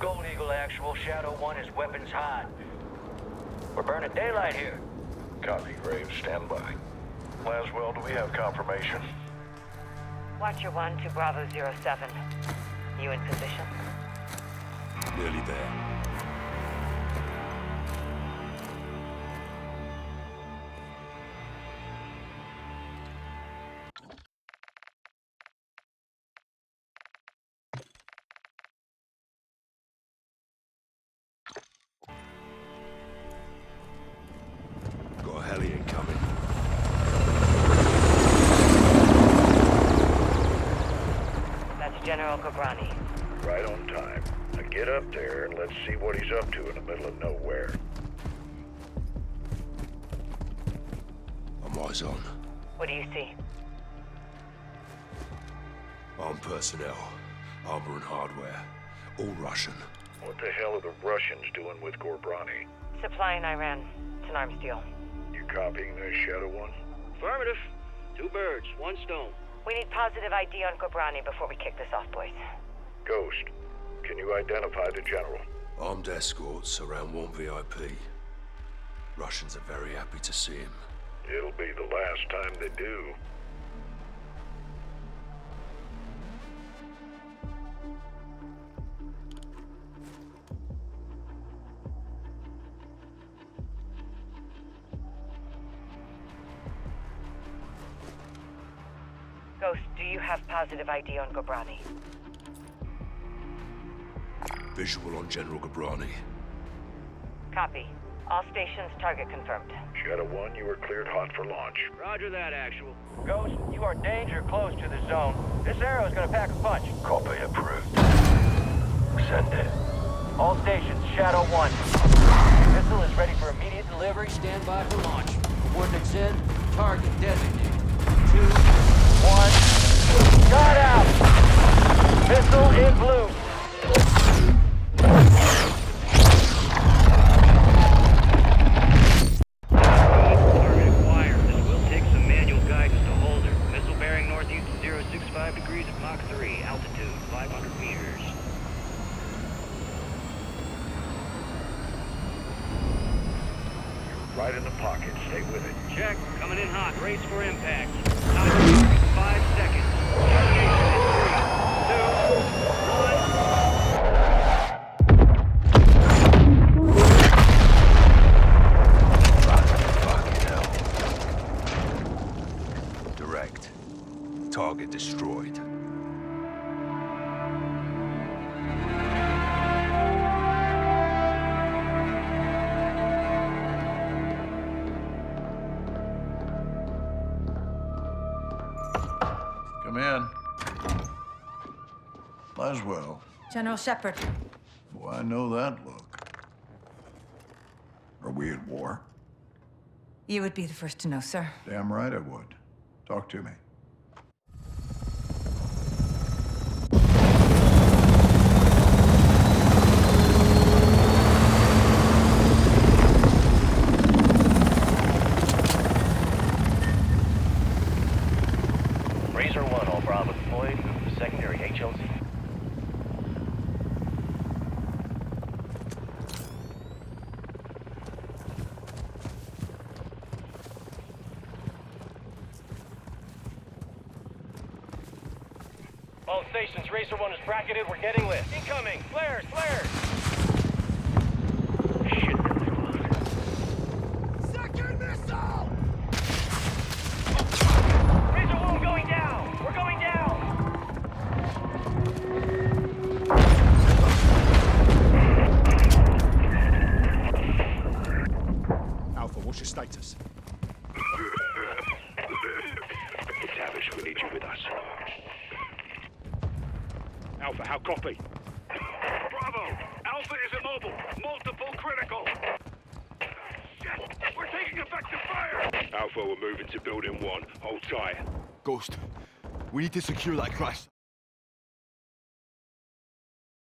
Gold Eagle actual, Shadow 1 is weapons hot. We're burning daylight here. Copy, Graves. Stand by. Laswell, do we have confirmation? Watcher 1 to Bravo 07. You in position? Nearly there. General Kabrani. Right on time. Now get up there and let's see what he's up to in the middle of nowhere. I'm eyes on. What do you see? Armed personnel, armor and hardware, all Russian. What the hell are the Russians doing with Kabrani? Supplying Iran. It's an arms deal. You copying the Shadow 1? Affirmative. Two birds, one stone. We need positive ID on Kabrani before we kick this off, boys. Ghost, can you identify the general? Armed escorts around one VIP. Russians are very happy to see him. It'll be the last time they do. Ghost, do you have positive ID on Kabrani? Visual on General Kabrani. Copy. All stations, target confirmed. Shadow 1, you are cleared hot for launch. Roger that, actual. Ghost, you are danger close to the zone. This arrow is gonna pack a punch. Copy approved. Send it. All stations, Shadow 1. Missile is ready for immediate delivery. Stand by for launch. Coordinates in. Target designated. 2, 1, shot out! Missile in blue. Target acquired. This will take some manual guidance to hold her. Missile bearing northeast 065 degrees at Mach 3, altitude 500 meters. You're right in the pocket. Stay with it. Check. Coming in hot. Race for impact. Top 5 seconds. Termination in 3, 2, 1. Fucking hell. Direct. Target destroyed. Come in. Laswell. General Shepherd. Oh, I know that look. Are we at war? You would be the first to know, sir. Damn right I would. Talk to me. Razor 1, all Bravo deployed, move to secondary HLZ. All stations, Razor 1 is bracketed, we're getting lit. Incoming! Flares! Flares! Status. Tavish, we need you with us. Alpha, how copy? Bravo! Alpha is immobile. Multiple critical. Shit! We're taking effective fire! Alpha, we're moving to building 1. Hold tight. Ghost, we need to secure that crash.